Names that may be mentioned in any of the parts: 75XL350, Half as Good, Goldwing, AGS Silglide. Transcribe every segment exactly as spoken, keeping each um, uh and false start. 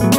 But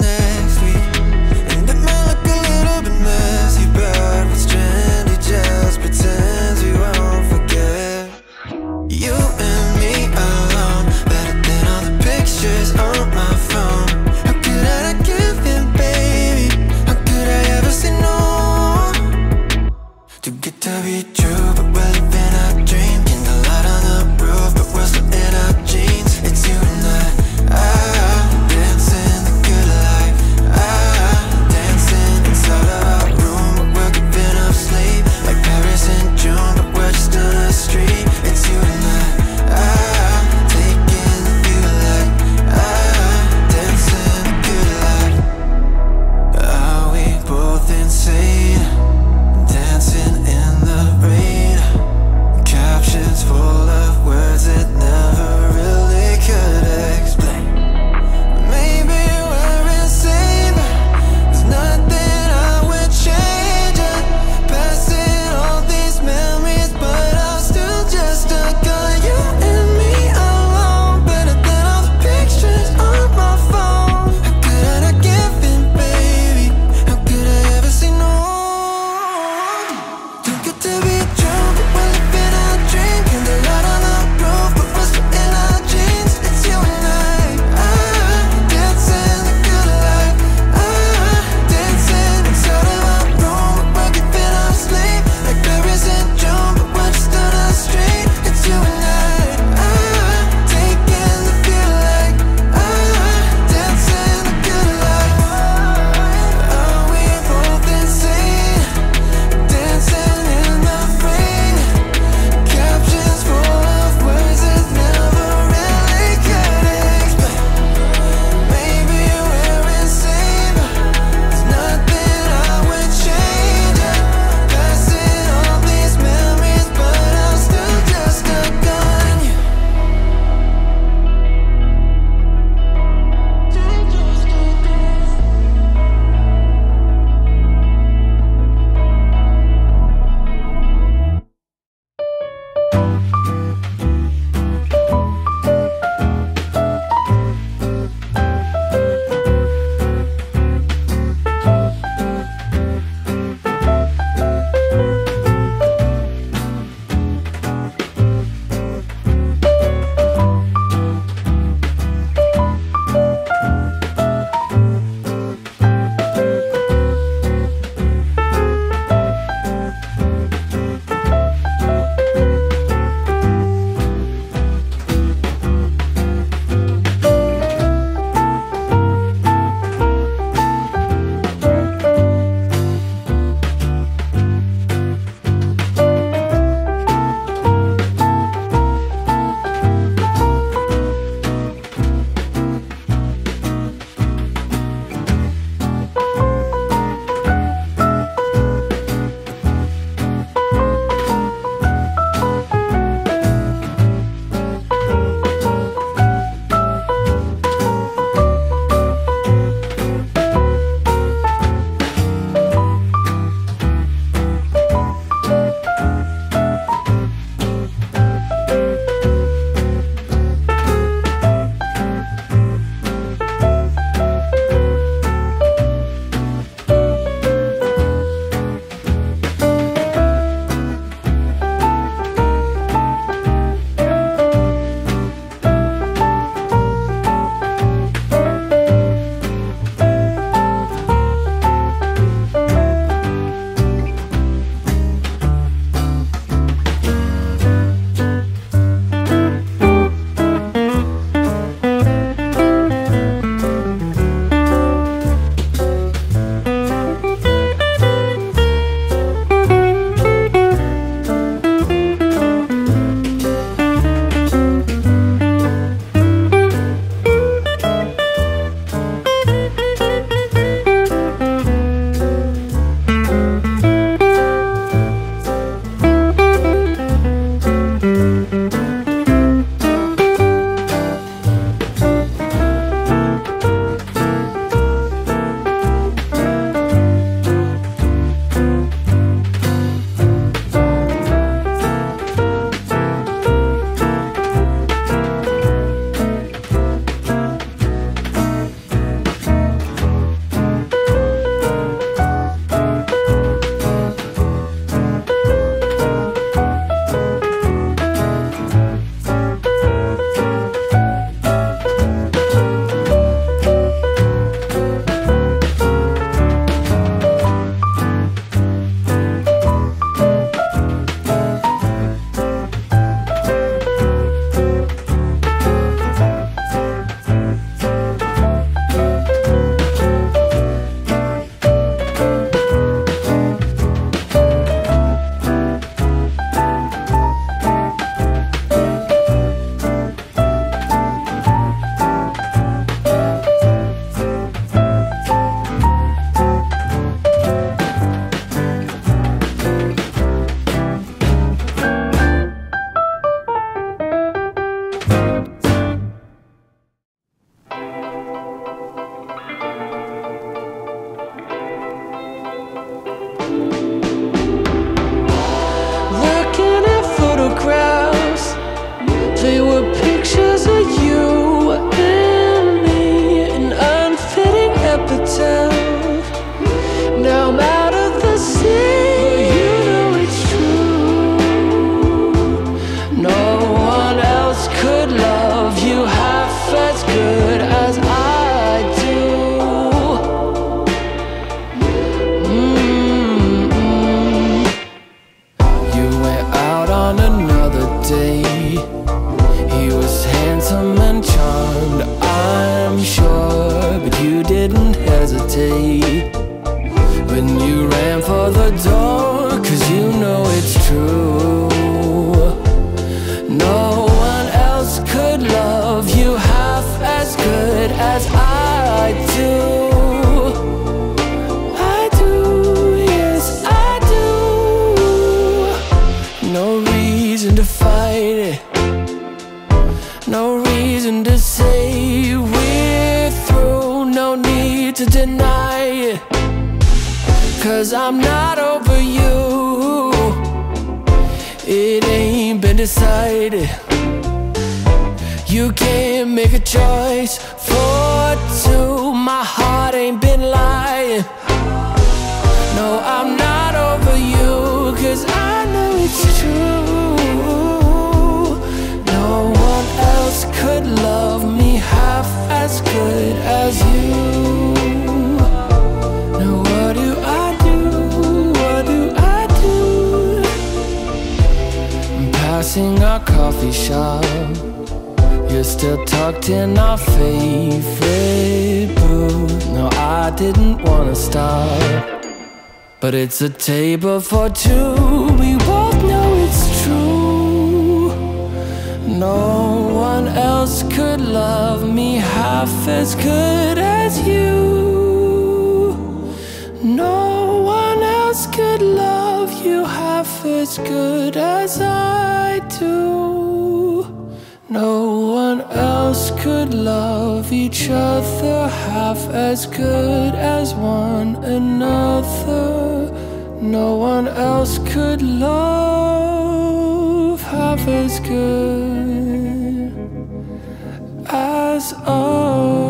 next week, and it might look a little bit messy, but I'm not over you. It ain't been decided. You can't make a choice for two. My heart ain't been lying. No, I'm not over you, 'cause I know it's true. No one else could love me half as good as you. Now what do I do? What do I do? I'm passing our coffee shop. You're still tucked in our favorite booth. No, I didn't wanna stop, but it's a table for two. We both know it's true. No one else could love me half as good as you. No one else could love you half as good as I do. No one else could love each other half as good as one another. No one else could love half as good as us.